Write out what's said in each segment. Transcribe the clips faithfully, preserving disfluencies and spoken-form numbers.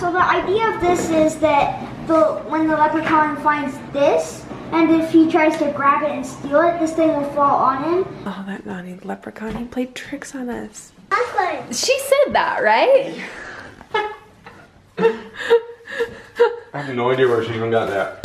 So the idea of this is that the when the leprechaun finds this, and if he tries to grab it and steal it, this thing will fall on him. Oh, that naughty leprechaun, he played tricks on us. She said that, right? I have no idea where she even got that.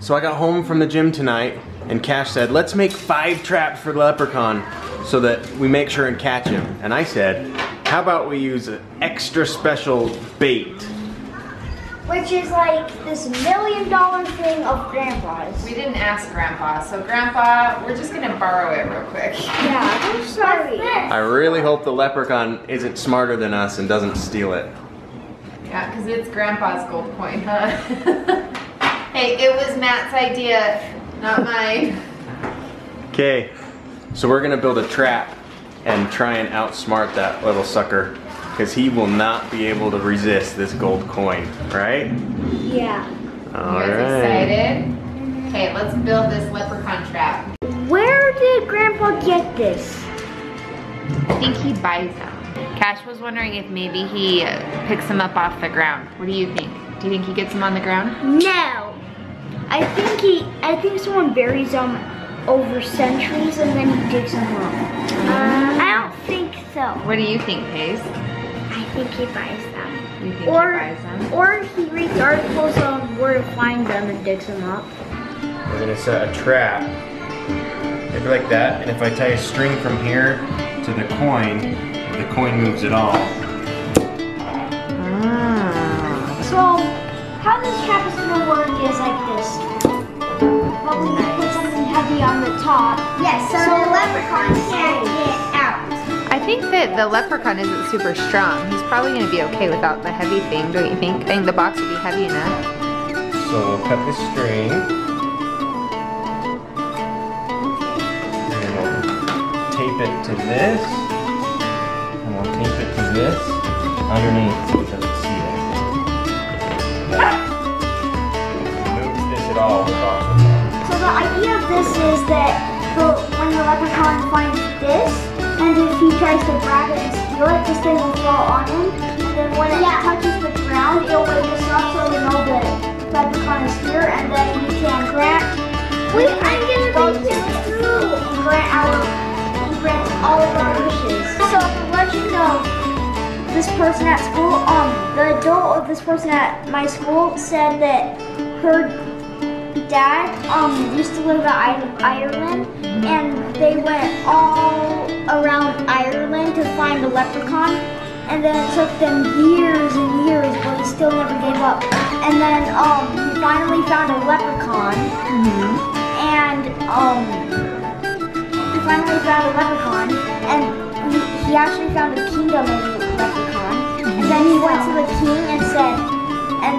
So I got home from the gym tonight, and Cash said, let's make five traps for the leprechaun so that we make sure and catch him. And I said, how about we use an extra special bait? Which is like this million dollar thing of Grandpa's. We didn't ask Grandpa, so Grandpa, we're just gonna borrow it real quick. Yeah, I'm sorry. I really hope the leprechaun isn't smarter than us and doesn't steal it. Yeah, because it's Grandpa's gold coin, huh? Hey, it was Matt's idea, not mine. Okay, so we're gonna build a trap and try and outsmart that little sucker, because he will not be able to resist this gold coin, right? Yeah. All right. You guys excited? Okay, let's build this leprechaun trap. Where did Grandpa get this? I think he buys them. Cash was wondering if maybe he picks them up off the ground. What do you think? Do you think he gets them on the ground? No. I think he. I think someone buries them over centuries and then he digs them up. Um, I don't think so. What do you think, Pace? I think he buys them. You think or, he buys them? Or he reads articles on where to find them and digs them up. We're gonna set a trap. Maybe like that, and if I tie a string from here to the coin, the coin moves it all. Ah. So, how this trap is gonna work is like this. Well, we put something heavy on the top. Yes, so, so the leprechaun can't get I think that the leprechaun isn't super strong. He's probably going to be okay without the heavy thing, don't you think? I think the box would be heavy enough. So we'll cut the string. And we'll tape it to this. And we'll tape it to this. Underneath so it doesn't see it. Ah! Move this at all. So the idea of this is that the, when the leprechaun finds this, and if he tries to grab it and steal it, this thing will fall on him. And then when it yeah. touches the ground, it'll wake us up so we know the leprechaun is here. And then we can grant. Wait, I'm gonna go through and grant our, and grant all of our wishes. So the legend of this person at school, um, the adult of this person at my school said that her dad um used to live in Ireland, and they went all around Ireland to find a leprechaun, and then it took them years and years, but he still never gave up. And then um he finally found a leprechaun, mm-hmm. and um he finally found a leprechaun, and he, he actually found a kingdom in the leprechaun, mm-hmm. and then he went to the king and said, and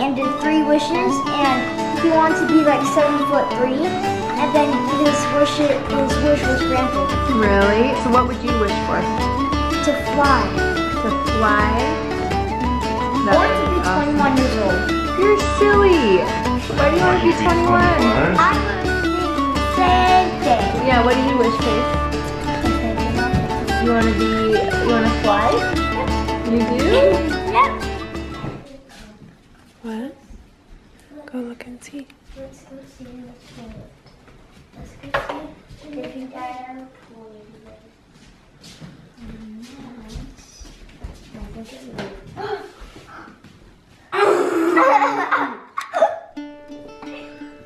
and did three wishes, and he wanted to be like seven foot three, and then his wish, his wish was granted. Really? So what would you wish for? To fly. To fly? That or to be awesome. twenty-one years old. You're silly. Why do you want to be twenty-one? I would be same thing. Yeah, what do you wish for? You want to be, you want to fly? Yep. You do? Yep. What? Go look and see. Let's go see in the toilet. Let's go see if you got our toilet.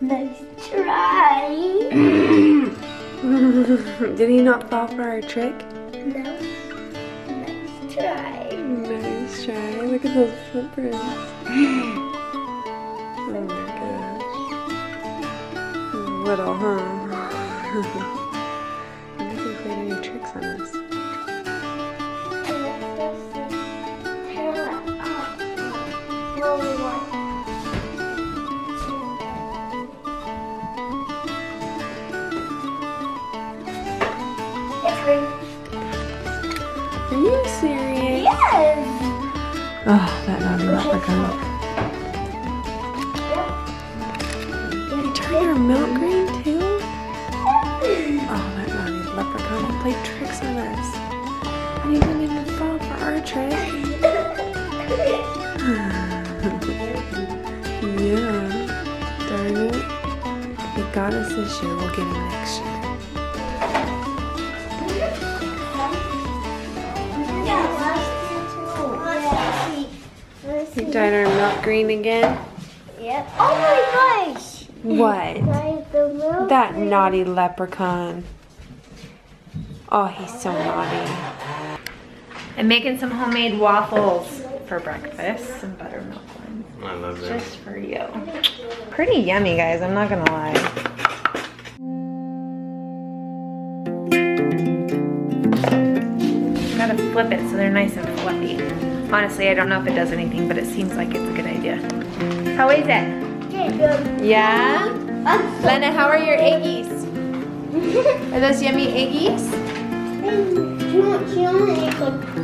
Nice try. Did he not fall for our trick? No. Nice try. Nice try. Look at those footprints. Oh my gosh. Little, huh? I wonder if he played any tricks on us. Are you serious? Yes! Oh, that naughty leprechaun. Milk green too? got us this year, we'll get him next year. You dyed our milk green again? Yep. Oh my gosh! What? That naughty leprechaun. Oh, he's so naughty. I'm making some homemade waffles for breakfast. Some buttermilk ones. I love it. Just for you. Pretty yummy, guys. I'm not gonna lie. Gotta flip it so they're nice and fluffy. Honestly, I don't know if it does anything, but it seems like it's a good idea. How is it? Good. Yeah? So Lena, how are your eggies? Are those yummy eggies?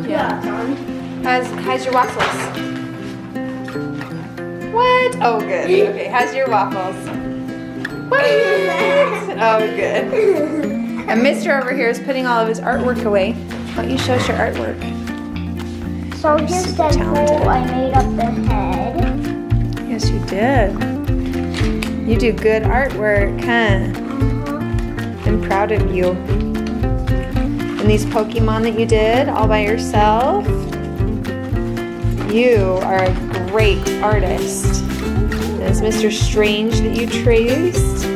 Yeah. How's, how's your waffles? What? Oh, good. Okay, how's your waffles? What? Oh, good. And Mister over here is putting all of his artwork away. Why don't you show us your artwork? So here's the bowl. I made up the head. Yes, you did. You do good artwork, huh? Uh-huh. I'm proud of you. And these Pokemon that you did all by yourself. You are a great artist. There's Mister Strange that you traced.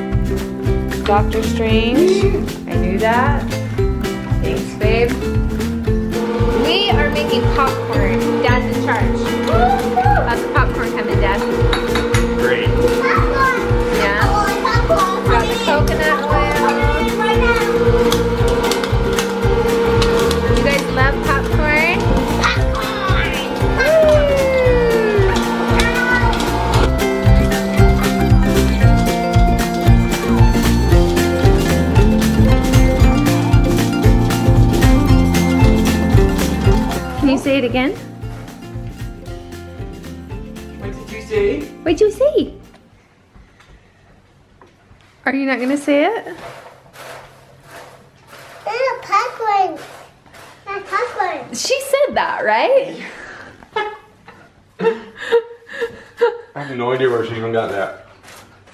Doctor Strange. I knew that. Thanks, babe. We are making popcorn. Dad's in charge. Lots of popcorn coming, Dad. Great. Popcorn. Yeah. Popcorn. Got the coconut oil. You guys love popcorn? Say it again. What did you say? What did you say? Are you not gonna say it? It's a popcorn. It's popcorn. She said that, right? I have no idea where she even got that.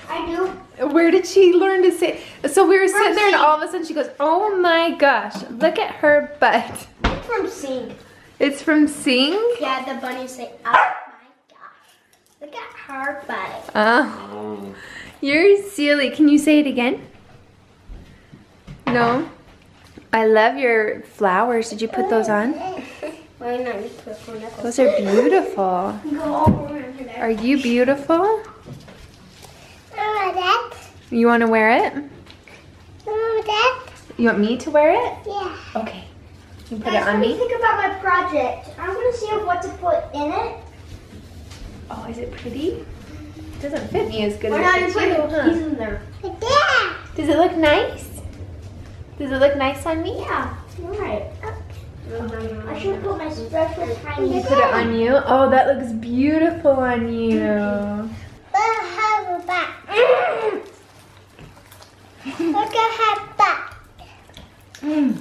I do. Where did she learn to say? So we were sitting from there, and all of a sudden she goes, "Oh my gosh! Look at her butt." It's from Sing. It's from Sing? Yeah, the bunnies say, oh my gosh, look at her butt. Oh, you're silly. Can you say it again? No? I love your flowers. Did you put those on? Those are beautiful. Are you beautiful? You want to wear it? You want me to wear it? Yeah. Okay. You put it on me? I think about my project. I'm going to see what to put in it. Oh, is it pretty? It doesn't fit me as good as I put these in there. Yeah. Does it look nice? Does it look nice on me? Yeah. All right. Okay. I should put my special tiny. You put it on you? Oh, that looks beautiful on you. Look at her back. Look at her back. Mm.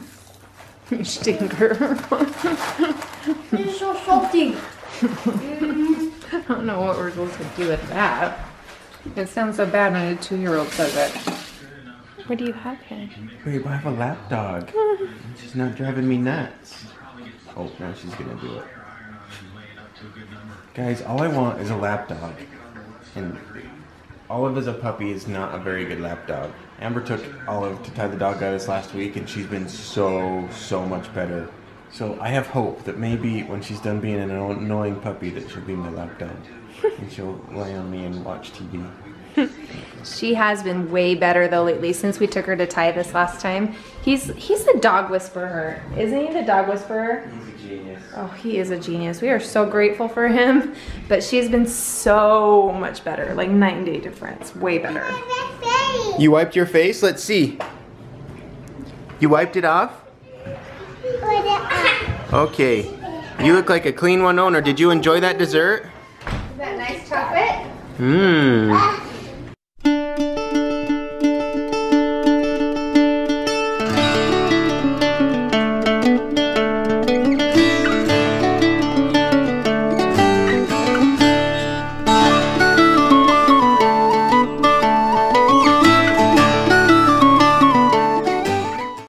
Stinker. It's so salty. I don't know what we're supposed to do with that. It sounds so bad when a two-year-old says it. What do you have here? Babe, I have a lap dog. She's not driving me nuts. Oh, now she's gonna do it. Guys, all I want is a lap dog. And Olive as a puppy is not a very good lap dog. Amber took Olive to tie the dog guy this last week, and she's been so, so much better. So I have hope that maybe when she's done being an annoying puppy that she'll be my lap dog. And she'll lay on me and watch T V. She has been way better though lately since we took her to tie this last time. He's he's the dog whisperer. Isn't he the dog whisperer? He's a genius. Oh, he is a genius. We are so grateful for him. But she's been so much better. Like night and day difference. Way better. You wiped your face? Let's see. You wiped it off? Okay. You look like a clean one owner. Did you enjoy that dessert? Is that nice chocolate? Mmm.